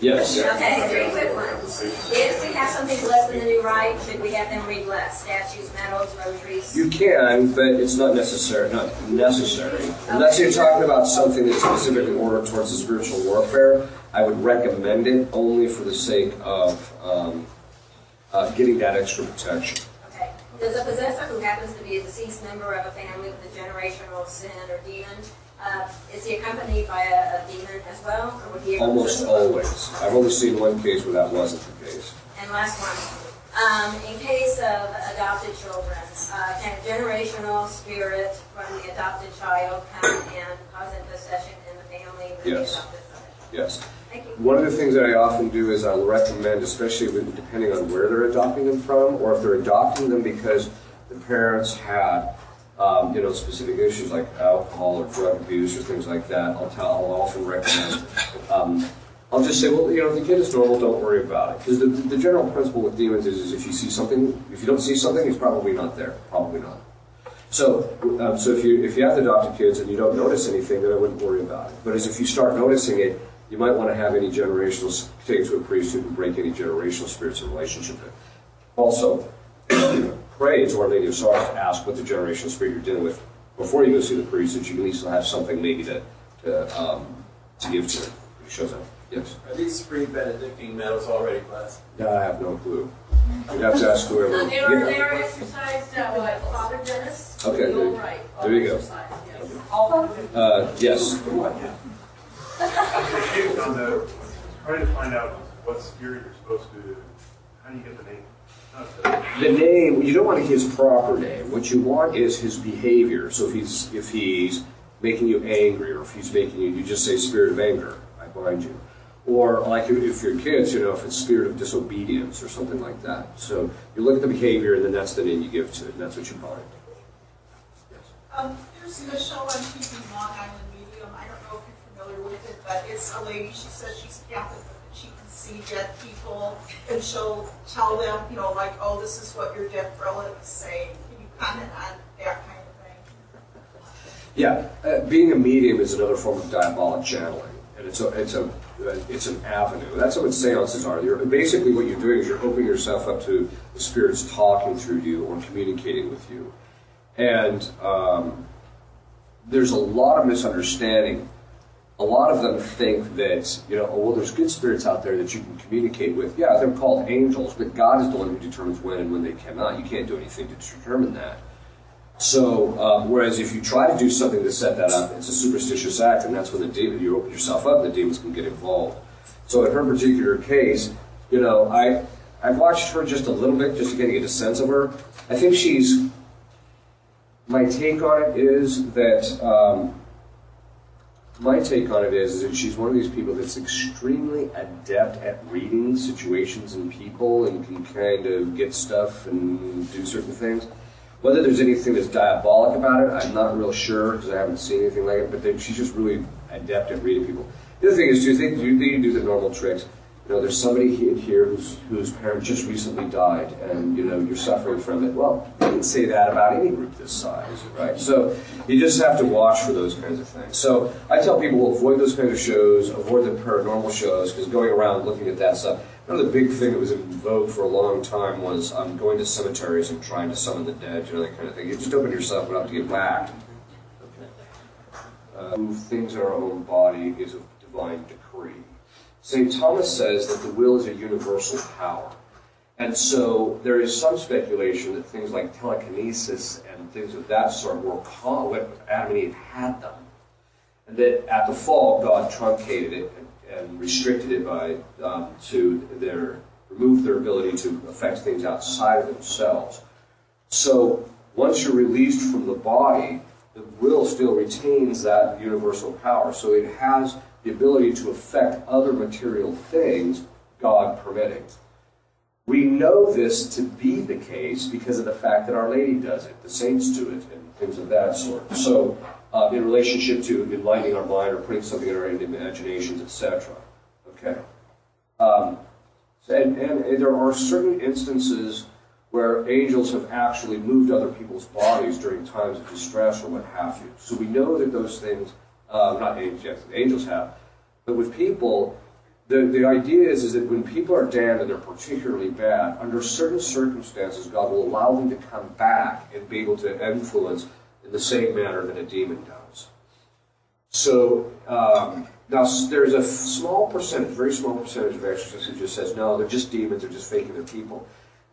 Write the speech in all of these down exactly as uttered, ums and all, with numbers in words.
Yes. Okay, three quick ones. If we have something blessed in the new rite, should we have them re-blessed? Statues, medals, rosaries? You can, but it's not necessary. Not necessary. Okay. Unless you're talking about something that's specifically ordered towards the spiritual warfare, I would recommend it only for the sake of um, uh, getting that extra protection. Okay. Does a possessor who happens to be a deceased member of a family with a generational sin or demon, Uh, is he accompanied by a, a demon as well? Or would he Almost always. I've only seen one case where that wasn't the case. And last one. Um, in case of adopted children, uh, can a generational spirit from the adopted child come and cause a possession in the family with yes. the adopted child? Yes. Thank you. One of the things that I often do is I'll recommend, especially when, depending on where they're adopting them from, or if they're adopting them because the parents had Um, you know, specific issues like alcohol or drug abuse or things like that, I'll tell, I'll often recommend. Um, I'll just say, well, you know, if the kid is normal, don't worry about it. Because the, the general principle with demons is, is if you see something, if you don't see something, it's probably not there. Probably not. So, um, so if you if you have adopted kids and you don't notice anything, then I wouldn't worry about it. But as if you start noticing it, you might want to have any generational, take it to a priest who can break any generational spirits in relationship to. Also, pray to Our Lady of Sorrows to ask what the generational spirit you're dealing with before you go see the priest, that you at least will have something maybe to to, um, to give to him when he shows up. Yes? Are these free Benedictine medals already blessed? No, I have no clue. You'd have to ask whoever. They were there exercised at what? Father Dennis? Okay, the old right. There you go. Uh, yes. Try to find out what spirit you're supposed to, how do you get the name? The name, you don't want his proper name. What you want is his behavior. So if he's if he's making you angry, or if he's making you, you just say spirit of anger, I bind you. Or like if you're kids, you know, if it's spirit of disobedience or something like that. So you look at the behavior, and then that's the name you give to it, and that's what you bind. Yes. Um, there's a show on T V, Long Island Medium. I don't know if you're familiar with it, but it's a lady. She says she's Catholic. She can see dead people, and she'll tell them, you know, like, oh, this is what your dead relatives say. Can you comment on that kind of thing? Yeah, uh, being a medium is another form of diabolic channeling, and it's a, it's a, it's an avenue. That's what seances are. You're, basically, what you're doing is you're opening yourself up to the spirits talking through you or communicating with you, and um, there's a lot of misunderstanding. A lot of them think that, you know, oh, well, there's good spirits out there that you can communicate with. Yeah, they're called angels, but God is the one who determines when and when they cannot. You can't do anything to determine that. So, um, whereas if you try to do something to set that up, it's a superstitious act, and that's when the demon, you open yourself up, the demons can get involved. So in her particular case, you know, I, I've watched her just a little bit, just to kind of get a sense of her. I think she's, my take on it is that, um, My take on it is, is that she's one of these people that's extremely adept at reading situations and people and can kind of get stuff and do certain things. Whether there's anything that's diabolic about it, I'm not real sure because I haven't seen anything like it, but they, she's just really adept at reading people. The other thing is, too, is they do, they do the normal tricks. You know, there's somebody in here who's, whose parent just recently died, and, you know, you're suffering from it. Well, you can say that about any group this size, right? So you just have to watch for those kinds of things. So I tell people, avoid those kinds of shows, avoid the paranormal shows, because going around looking at that stuff. Another big thing that was in vogue for a long time was um, going to cemeteries and trying to summon the dead, you know, that kind of thing. You just open yourself up to get whacked. Uh, move things in our own body is of divine decree. Saint Thomas says that the will is a universal power. And so there is some speculation that things like telekinesis and things of that sort were common. Adam and Eve had them. And that at the fall, God truncated it and, and restricted it by um, to their, remove their ability to affect things outside of themselves. So once you're released from the body, the will still retains that universal power. So it has the ability to affect other material things, God permitting. We know this to be the case because of the fact that Our Lady does it, the saints do it, and things of that sort. So, uh, in relationship to enlightening our mind or putting something in our imaginations, et cetera. Okay. Um, and, and, and there are certain instances where angels have actually moved other people's bodies during times of distress or what have you. So we know that those things. Um, not angels, yes, angels have, but with people, the, the idea is, is that when people are damned and they're particularly bad, under certain circumstances, God will allow them to come back and be able to influence in the same manner that a demon does. So, um, now there's a small percentage, very small percentage of exorcists who just says, no, they're just demons, they're just faking their people.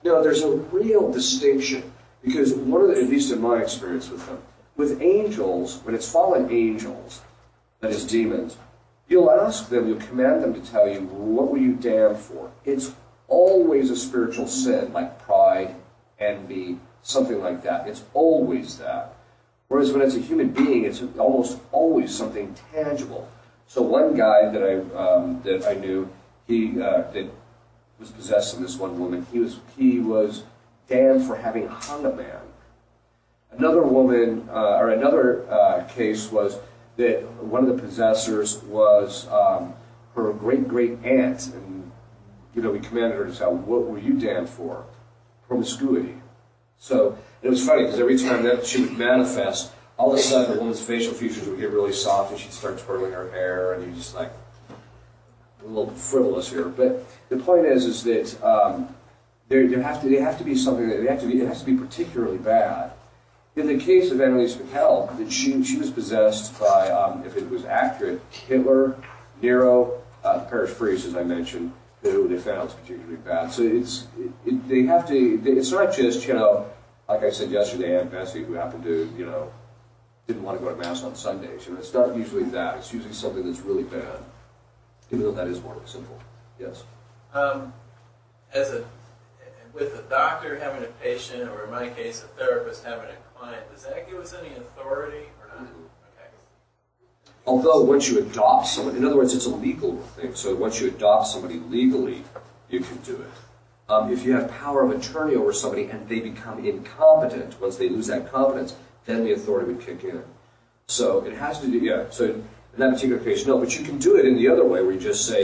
No, there's a real distinction, because one of the, at least in my experience with them, with angels, when it's fallen angels, that is demons, you'll ask them, you'll command them to tell you, what were you damned for? It's always a spiritual sin, like pride, envy, something like that. It's always that. Whereas when it's a human being, it's almost always something tangible. So one guy that I um, that I knew, he uh, that was possessed of this one woman. He was he was damned for having hung a man. Another woman, uh, or another uh, case was that one of the possessors was um, her great great aunt, and you know we commanded her to tell, what were you damned for? Promiscuity. So it was funny because every time that she would manifest, all of a sudden the woman's facial features would get really soft and she'd start twirling her hair, and you're just like, a little frivolous here. But the point is, is that um, there there have to they have to be something that they have to be it has to be particularly bad. In the case of Annalise McHale, that she she was possessed by, um, if it was accurate, Hitler, Nero, uh, the parish priest, as I mentioned, who they found was particularly bad. So it's it, it, they have to. It's not just, you know, like I said yesterday, Aunt Bessie, who happened to, you know, didn't want to go to Mass on Sundays. You know, it's not usually that. It's usually something that's really bad, even though that is more simple. Yes. Um, as a with a doctor having a patient, or in my case, a therapist having a client, does that give us any authority or not? Mm-hmm. Although once you adopt someone, in other words, it's a legal thing. So once you adopt somebody legally, you can do it. Um, if you have power of attorney over somebody and they become incompetent, once they lose that competence, then the authority would kick in. So it has to do, yeah. So in that particular case, no. But you can do it in the other way, where you just say.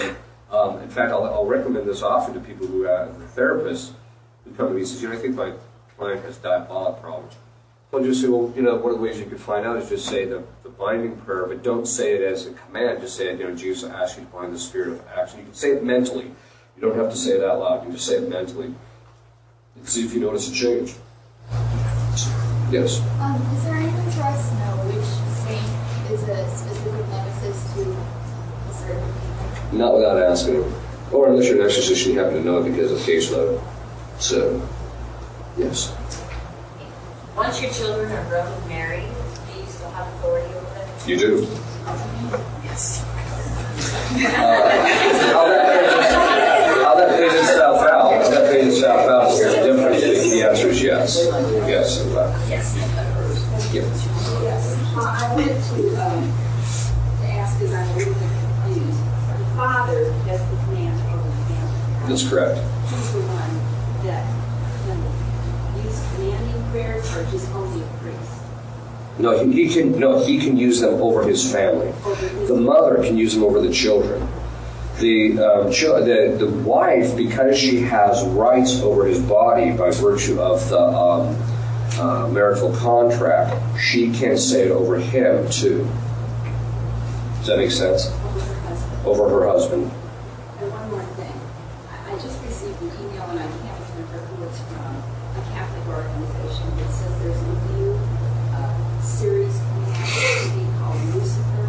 Um, in fact, I'll, I'll recommend this often to people who are uh, therapists who come to me and say, you know, I think my client has diabolic problems. I'll just say, well, you know, one of the ways you could find out is just say the, the binding prayer, but don't say it as a command. Just say it, you know, Jesus, I ask you to bind the spirit of action. You can say it mentally. You don't have to say it out loud. You just say it mentally and see if you notice a change. Yes? Um, is there anything for us to know which saint is a specific nemesis to a certain people? Not without asking them. Or unless you're an exorcist, you happen to know it because of caseload. So, yes. Once your children are grown and married, do you still have authority over them? You do. Yes. Uh, how that pays itself out, how that pays itself out is very different. The answer is yes. Yes. Yes. Yeah. Yes. Uh, I wanted to, um, to ask, because I'm a little bit confused. The father has the command over the family. That's correct. He's the one that. Prayers are just only a priest? No, he, he can no he can use them over his family. The mother can use them over the children. The um, ch the the wife, because she has rights over his body by virtue of the um, uh, marital contract, she can say it over him too. Does that make sense? Over her husband. Over her husband. And one more thing, I, I just received an email and I can't remember who it's from. A Catholic organization that says there's a new uh, series coming out on T V called Lucifer.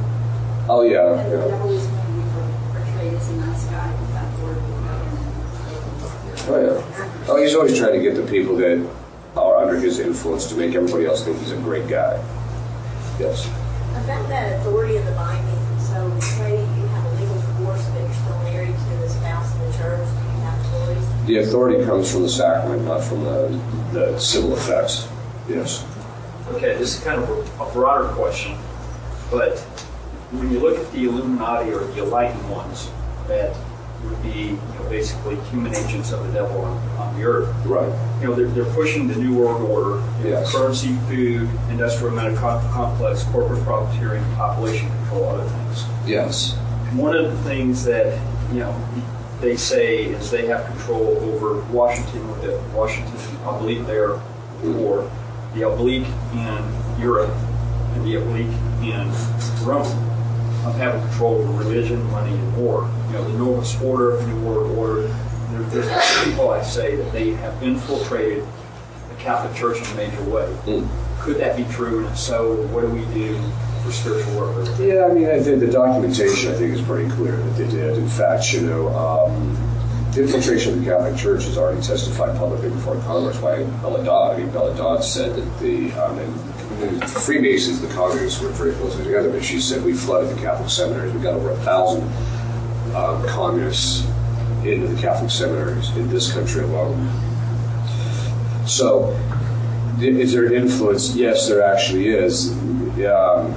Oh, yeah. And yeah. The devil is going to be portrayed as a nice guy with that word. Oh, yeah. Oh, he's always trying to get the people that are under his influence to make everybody else think he's a great guy. Yes? About that authority of the binding, so say you have a legal divorce but you're still married to the spouse in the church. The authority comes from the sacrament, not from the, the civil effects. Yes. Okay, this is kind of a broader question, but when you look at the Illuminati or the enlightened ones, that would be, you know, basically human agents of the devil on, on the earth. Right. You know, they're, they're pushing the New World Order, you know, yes. Currency, food, industrial medical complex, corporate profiteering, population control, other things. Yes. And one of the things that, you know, they say is they have control over Washington, with the Washington oblique there, or the oblique in Europe, and the oblique in Rome. of having control over religion, money, and war. You know, the enormous order, the New World Order. There, there's people I say that they have infiltrated the Catholic Church in a major way. Mm. Could that be true? And if so, what do we do for spiritual work? Yeah, I mean, I think the documentation, I think, is pretty clear that they did. In fact, you know, um, the infiltration of the Catholic Church has already testified publicly before Congress by Bella Dodd. I mean, Bella Dodd said that the, um, and the Freemasons, the Congress, were very closely together, but she said we flooded the Catholic seminaries. We got over a thousand um, communists into the Catholic seminaries in this country alone. So, is there an influence? Yes, there actually is. Um,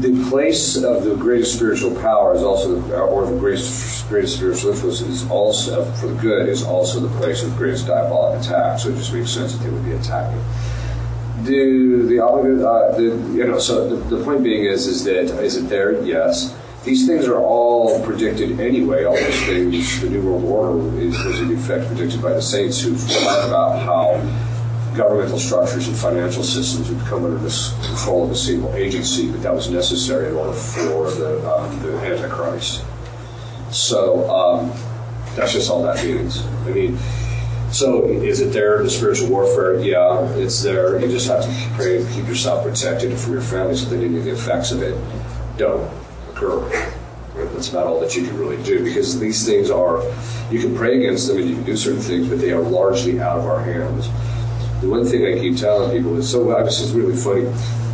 the place of the greatest spiritual power is also, or the greatest greatest spiritual influence is also, for the good, is also the place of greatest diabolic attack. So it just makes sense that they would be attacking. Do the, uh, the you know? So the, the point being is, is that is it there? Yes. These things are all predicted anyway. All those things, the New World Order is, was in effect predicted by the saints, who talk about how governmental structures and financial systems would come under the control of a single agency, but that was necessary in order for the, um, the Antichrist. So um, that's just all that means. I mean, so is it there, the spiritual warfare? Yeah, it's there. You just have to pray and keep yourself protected from your family so that any of the effects of it don't. That's about all that you can really do, because these things are, you can pray against them and you can do certain things, but they are largely out of our hands. The one thing I keep telling people is, so I was, it's really funny,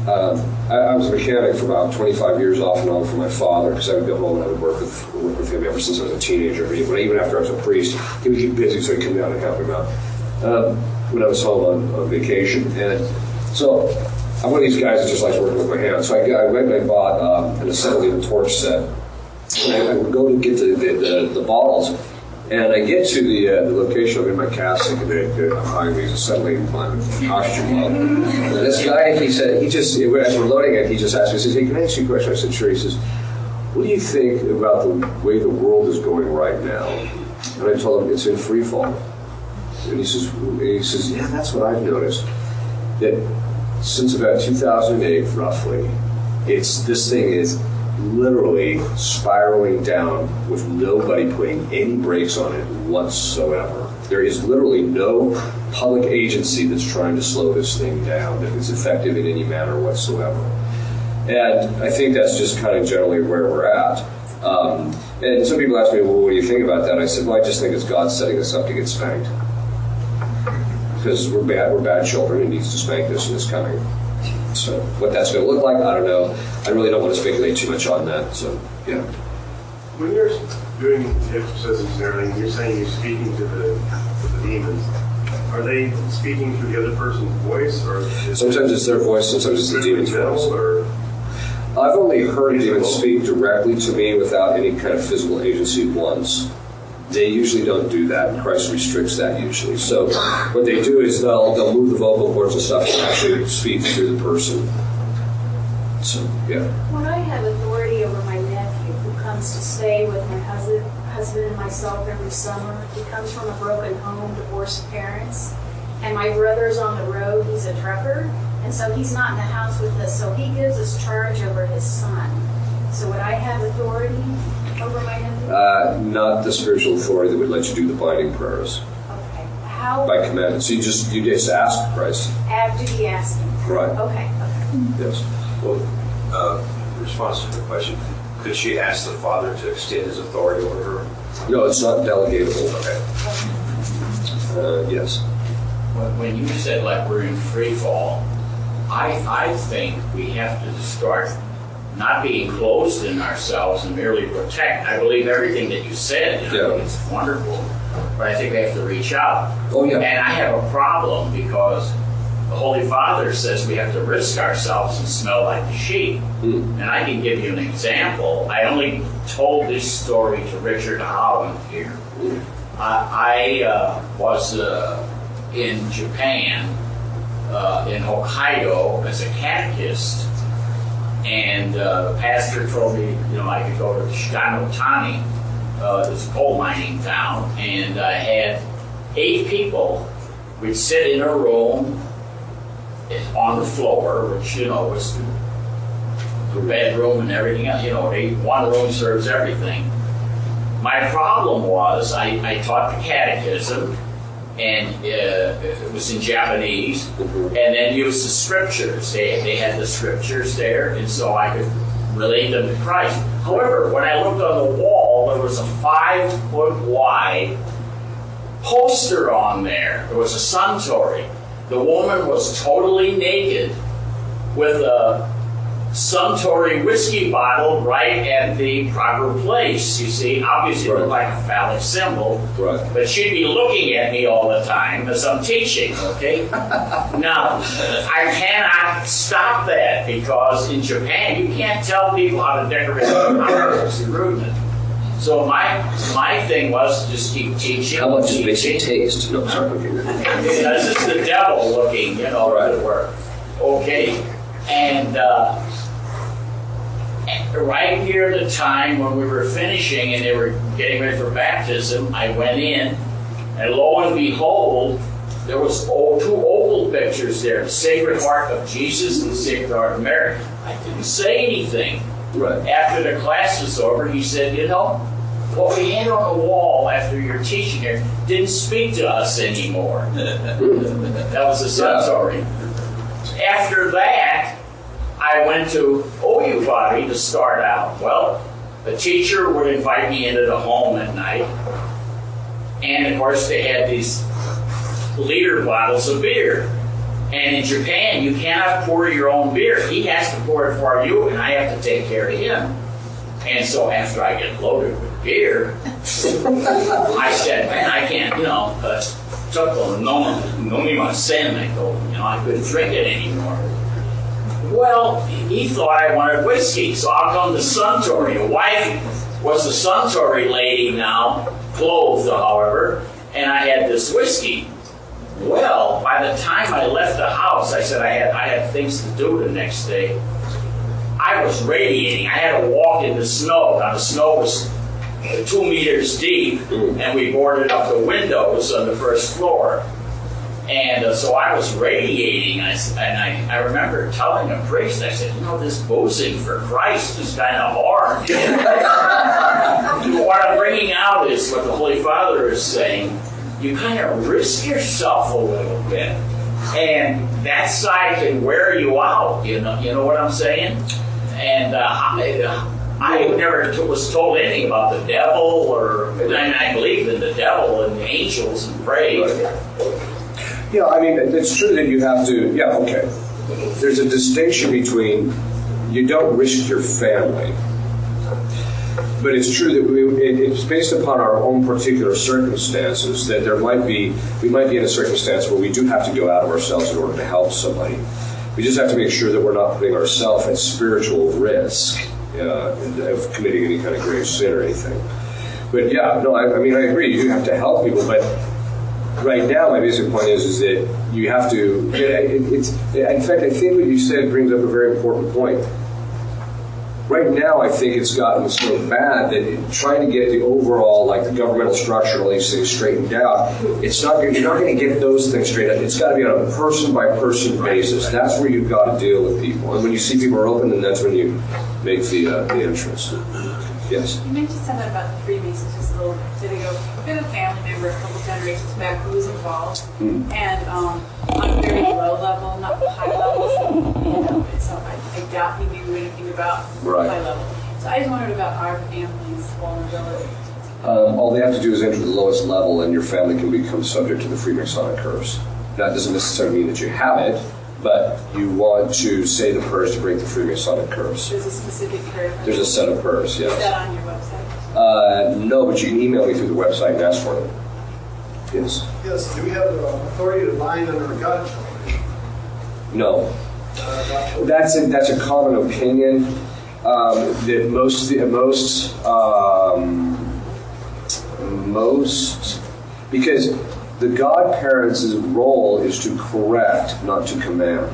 um, I, I was a mechanic for about twenty-five years off and on for my father, because I would go home and I would work with, work with him ever since I was a teenager, but even after I was a priest, he would get busy, so he'd come down and help him out um, when I was home on, on vacation. And so I'm one of these guys that just likes working with my hands. So I, I went and I bought um, an assembly and torch set. And I would go to get the, the, the, the bottles, and I get to the, uh, the location. I'm in my cassock, and they're, they're behind me, he's assembly and costume up. And this guy, he said, he just, as we're loading it, he just asked me, he says, hey, can I ask you a question? I said, sure. He says, what do you think about the way the world is going right now? And I told him, it's in free fall. And he says, and he says, yeah, that's what I've noticed. That since about two thousand eight, roughly, it's this thing is literally spiraling down with nobody putting any brakes on it whatsoever. There is literally no public agency that's trying to slow this thing down that is effective in any manner whatsoever. And I think that's just kind of generally where we're at. Um, and some people ask me, well, what do you think about that? I said, well, I just think it's God setting us up to get spanked. Because we're bad, we're bad children, and needs to spank this, and it's coming. So what that's going to look like, I don't know. I really don't want to speculate too much on that. So yeah. When you're doing the exorcisms and everything, you're saying you're speaking to the, to the demons. Are they speaking through the other person's voice, or sometimes it's their voice, sometimes it's the demon's voice? Or I've only heard demons speak directly to me without any kind of physical agency once. They usually don't do that, and Christ restricts that usually. So what they do is they'll they'll move the vocal cords and stuff and actually speak through the person. So yeah. When I have authority over my nephew who comes to stay with my husband, husband and myself every summer, he comes from a broken home, divorced parents, and my brother's on the road. He's a trucker, and so he's not in the house with us. So he gives us charge over his son. So would I have authority over my nephew? Uh, not the spiritual authority that would let you do the binding prayers. Okay. How? By commandment. So you just you just ask Christ. After he asks him. Right. Okay. Okay. Yes. Well, uh, in response to the question, could she ask the Father to extend his authority over her? No, it's not delegatable. Okay. Uh, yes. When you said like we're in free fall, I I think we have to start not being closed in ourselves and merely protect. I believe everything that you said, you know, yeah. It's wonderful, but I think we have to reach out. Oh, yeah. And I have a problem because the Holy Father says we have to risk ourselves and smell like the sheep. Mm. And I can give you an example. I only told this story to Richard Holland here. Mm. Uh, I uh, was uh, in Japan, uh, in Hokkaido, as a catechist. And uh, the pastor told me, you know, I could go to Shitanotani, uh, this coal mining town, and I had eight people. We'd sit in a room on the floor, which, you know, was the bedroom and everything else. You know, they, one room serves everything. My problem was I, I taught the catechism, and uh, it was in Japanese, and then used the scriptures. They, they had the scriptures there, and so I could relate them to Christ. However, when I looked on the wall, there was a five-foot-wide poster on there. It was a Suntory. The woman was totally naked with a Suntory whiskey bottle right at the proper place. You see, obviously right. It looked like a phallic symbol, right. But she'd be looking at me all the time as I'm teaching, okay? Now, I cannot stop that because in Japan, you can't tell people how to decorate their house. It's rude. So my my thing was to just keep teaching. How much does it taste? No, sorry. Because it's the devil looking, you know, right at work. Okay, and uh, right here at the time when we were finishing and they were getting ready for baptism, I went in, and lo and behold, there was old, two oval pictures there, the Sacred Heart of Jesus and the Sacred Heart of Mary. I didn't say anything. Right. After the class was over, he said, you know, what we had on the wall after your teaching here didn't speak to us anymore. That was the Suntory. Yeah. After that, I went to Oyubari to start out. Well, the teacher would invite me into the home at night. And, of course, they had these liter bottles of beer. And in Japan, you cannot pour your own beer. He has to pour it for you, and I have to take care of him. And so after I get loaded with beer, I said, man, I can't, you know, uh, I go, you know, I couldn't drink it anymore. Well, he thought I wanted whiskey, so I'll come to Suntory. A wife was the Suntory lady now, clothed, however, and I had this whiskey. Well, by the time I left the house, I said I had I had things to do the next day. I was radiating. I had to walk in the snow. Now, the snow was two meters deep, and we boarded up the windows on the first floor. And uh, so I was radiating, and, I, and I, I remember telling a priest, I said, you know, this boozing for Christ is kind of hard. What I'm bringing out is what the Holy Father is saying. You kind of risk yourself a little bit, and that side can wear you out. You know, you know what I'm saying. And uh, I, I never t- was told anything about the devil, or and I believe in the devil and the angels and praise. Right. Yeah, I mean it's true that you have to. Yeah, okay. There's a distinction between you don't risk your family. But it's true that we, it, it's based upon our own particular circumstances that there might be, we might be in a circumstance where we do have to go out of ourselves in order to help somebody. We just have to make sure that we're not putting ourselves at spiritual risk uh, of committing any kind of grave sin or anything. But yeah, no, I, I mean, I agree, you have to help people, but right now my basic point is, is that you have to, it, it, it's, in fact, I think what you said brings up a very important point. Right now, I think it's gotten so bad that it, trying to get the overall, like the governmental structure, all these things straightened out, it's not you're not going to get those things straightened out. It's got to be on a person by person basis. That's where you've got to deal with people. And when you see people are open, then that's when you make the uh, the entrance. Yes. You mentioned something about the Freemasons just a little bit ago. We've been a family member a couple generations back who was involved, mm. and um, on a very low level, not high level. So, you know, so I, I doubt he knew anything about right. high level. So I just wondered about our family's vulnerability. Um, all they have to do is enter the lowest level, and your family can become subject to the Freemasonic curse. That doesn't necessarily mean that you have it. But you want to say the prayers to break the Freemasonic curse. There's a specific prayer. There's a set of prayers, yes. Is that on your website? Uh, no, but you can email me through the website and ask for it. Yes. Yes. Do we have the authority to bind under a God? No. Uh, that's a that's a common opinion um, that most most um, most because. The godparents' role is to correct, not to command.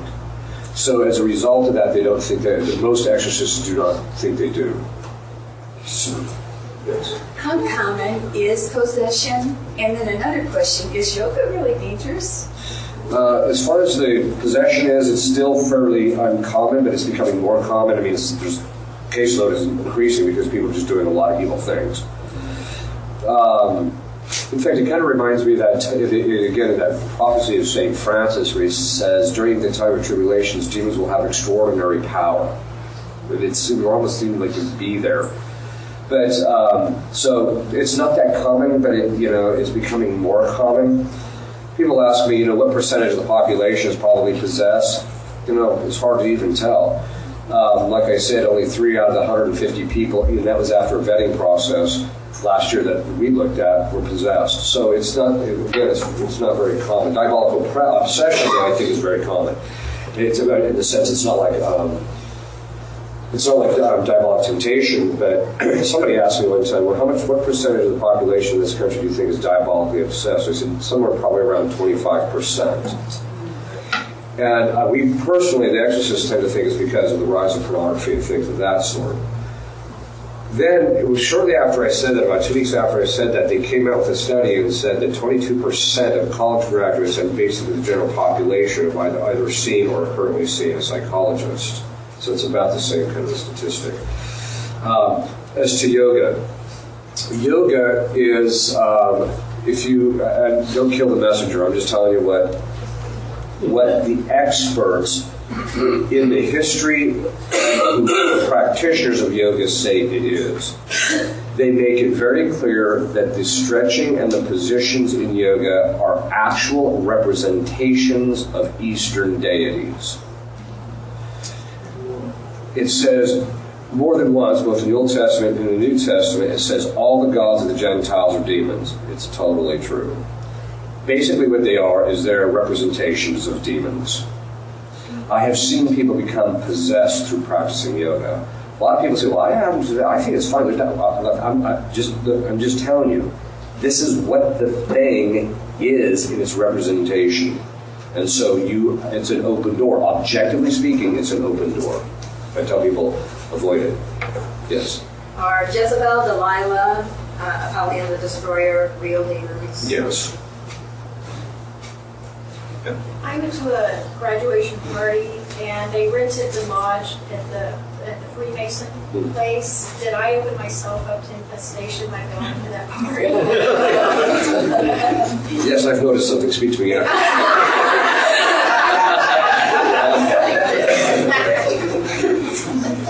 So as a result of that, they don't think that, most exorcists do not think they do. So, yes. How common is possession? And then another question, is yoga really dangerous? Uh, as far as the possession is, it's still fairly uncommon, but it's becoming more common. I mean, it's, there's, caseload is increasing because people are just doing a lot of evil things. Um, in fact, it kind of reminds me that, again, that prophecy of Saint Francis, where he says, during the time of tribulations, demons will have extraordinary power. It's, it almost seems like it'd be there. But, um, so, it's not that common, but it, you know, it's becoming more common. People ask me, you know, what percentage of the population is probably possessed? You know, it's hard to even tell. Um, like I said, only three out of the one hundred fifty people, and that was after a vetting process last year that we looked at, were possessed. So it's not, again, it's, it's not very common. Diabolical obsession, I think, is very common. It's about, in the sense, it's not like, um, it's not like um, diabolic temptation, but somebody asked me one time, well, how much, what percentage of the population in this country do you think is diabolically obsessed? I said, somewhere probably around twenty-five percent. And uh, we personally, the exorcists tend to think it's because of the rise of pornography and things of that sort. Then, it was shortly after I said that, about two weeks after I said that, they came out with a study and said that twenty-two percent of college graduates and basically the general population have either, either seen or are currently seeing a psychologist. So it's about the same kind of statistic. Um, as to yoga, yoga is, um, if you, and don't kill the messenger, I'm just telling you what, what the experts in the history of practitioners of yoga say it is. They make it very clear that the stretching and the positions in yoga are actual representations of Eastern deities. It says more than once, both in the Old Testament and in the New Testament, it says all the gods of the Gentiles are demons. It's totally true. Basically what they are is they're representations of demons. I have seen people become possessed through practicing yoga. A lot of people say, well, I, am, I think it's fine. I'm, I'm, just, I'm just telling you, this is what the thing is in its representation. And so you, it's an open door. Objectively speaking, it's an open door. I tell people, avoid it. Yes? Are Jezebel, Delilah, uh, Apollyon the Destroyer real demons? Yes. Yeah. I went to a graduation party and they rented the lodge at the, at the Freemason place. Did I open myself up to infestation by going to that party? Yes, I've noticed something speaks to me after.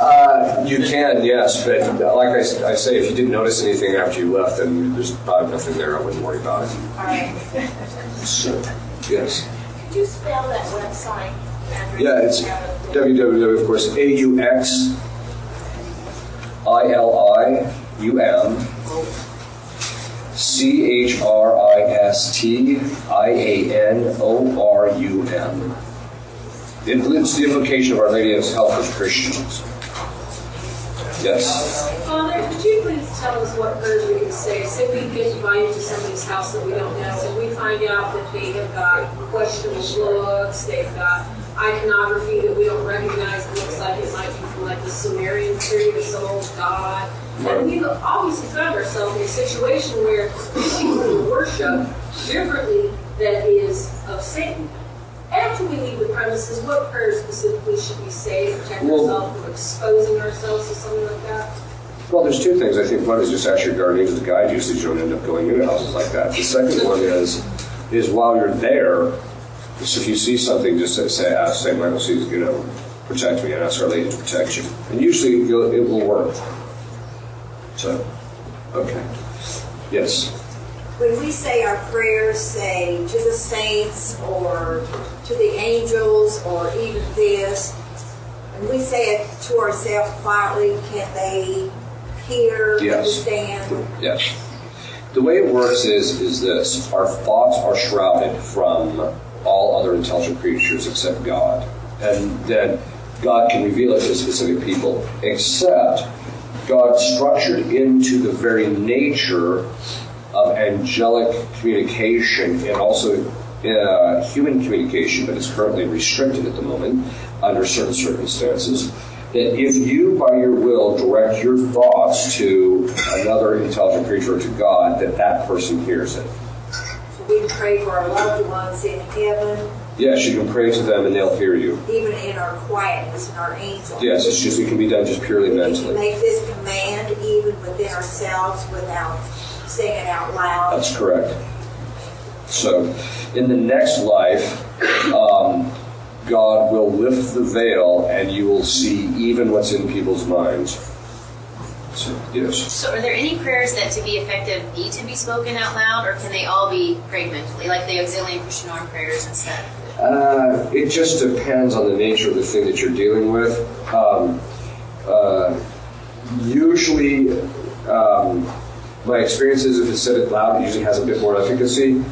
uh, you can, yes, but like I, I say, if you didn't notice anything after you left, then there's probably nothing there. I wouldn't worry about it. All right. So, yes. Could you spell that website? Yeah, it's www, of course, A U X I L I U M C H R I S T I A N O R U M. It's the invocation of Our Lady of Help for Christians. Yes? Father, could you please tell us what words we can say? Say we get invited to somebody's house that we don't know, and we find out that they have got questionable looks, they've got iconography that we don't recognize, it looks like it might be from like the Sumerian period of soul god. Right. And we've obviously found ourselves in a situation where people worship differently that is of Satan. After we leave the premises, what prayers specifically should we say to protect well, ourselves from exposing ourselves to something like that? Well, there's two things. I think one is just ask your guardian angel to guide you so you don't end up going into houses like that. The second one is, is while you're there, just if you see something, just say, ask Saint Michael, see, you know, protect me, and ask Our Lady to protect you. And usually you'll, it will work. So, okay. Yes? When we say our prayers, say to the saints or to the angels or even this, and we say it to ourselves quietly, can they hear, yes. Understand? Yes. The way it works is, is this. Our thoughts are shrouded from all other intelligent creatures except God. And then God can reveal it to specific people, except God structured into the very nature of angelic communication and also uh, human communication, but it's currently restricted at the moment under certain circumstances, that if you, by your will, direct your thoughts to another intelligent creature or to God, that that person hears it. So we pray for our loved ones in heaven. Yes, you can pray to them and they'll hear you. Even in our quietness and our angels. Yes, it's just, it can be done just purely we mentally. We make this command even within ourselves without saying it out loud. That's correct. So, in the next life, um, God will lift the veil and you will see even what's in people's minds. So, yes. So are there any prayers that to be effective need to be spoken out loud, or can they all be prayed mentally, like the auxiliary Christian Norm prayers and stuff? Uh, it just depends on the nature of the thing that you're dealing with. Um, uh, usually, um, my experience is if it's said it loud, it usually has a bit more efficacy.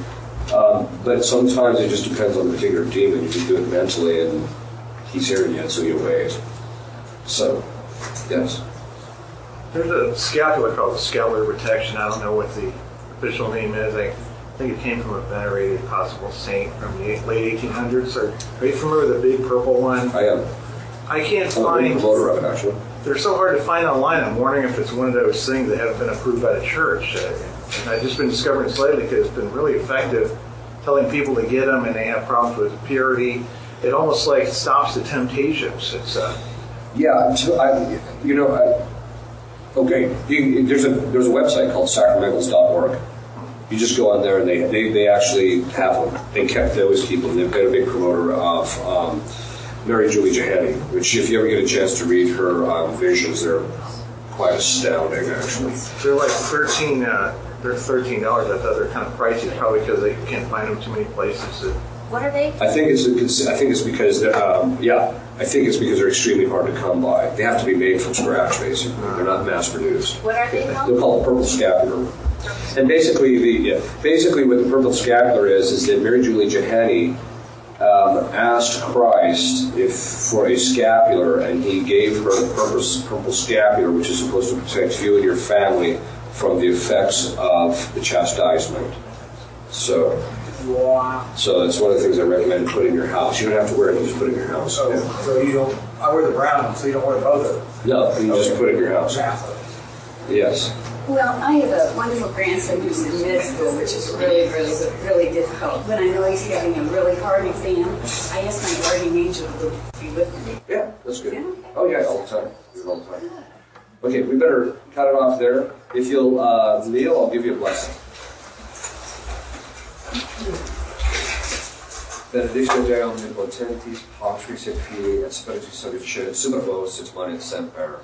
Um, but sometimes it just depends on the particular demon. You can do it mentally, and he's hearing you, so he obeys. So, yes. There's a scapula called scapular protection. I don't know what the official name is. I think it came from a venerated possible saint from the late eighteen hundreds. Are, are you familiar with the big purple one? I am. I can't I'm find... A loader of it, actually. They're so hard to find online. I'm wondering if it's one of those things that haven't been approved by the church. And I've just been discovering this lately because it's been really effective telling people to get them, and they have problems with purity. It almost like stops the temptations. It's uh, Yeah, so I, you know... I, Okay, you, there's a there's a website called sacramentals dot org. You just go on there, and they, they, they actually have them. They kept they always keep them. They've been a big promoter of um, Marie-Julie Jahenny, which if you ever get a chance to read her um, visions, they're quite astounding, actually. They're like thirteen. Uh, they're thirteen dollars. I thought they're kind of pricey, probably because they can't find them too many places. That, what are they? I think it's, it's I think it's because um, yeah. I think it's because they're extremely hard to come by. They have to be made from scratch, basically. They're not mass-produced. What are they called? They're called purple scapular. And basically, the yeah, basically what the purple scapular is is that Marie-Julie Jahenny um, asked Christ if for a scapular, and he gave her the purple, purple scapular, which is supposed to protect you and your family from the effects of the chastisement. So. Wow. So that's one of the things I recommend put in your house. You don't have to wear it, you just put it in your house. Oh, yeah. So you don't, I wear the brown one, so you don't wear both of them? No, you okay. Just put it in your house. Yes. Well, I have a wonderful grandson who's in med school, which is really, really, really difficult. When I know he's having a really hard exam, I ask my guardian angel to be with me. Yeah, that's good. Yeah. Oh yeah, all the time. All the time. Okay, we better cut it off there. If you'll uh, kneel, I'll give you a blessing. Benedictio Dei omnipotentes, Patris et Filii et Spiritus Sancti, sub vos et semper.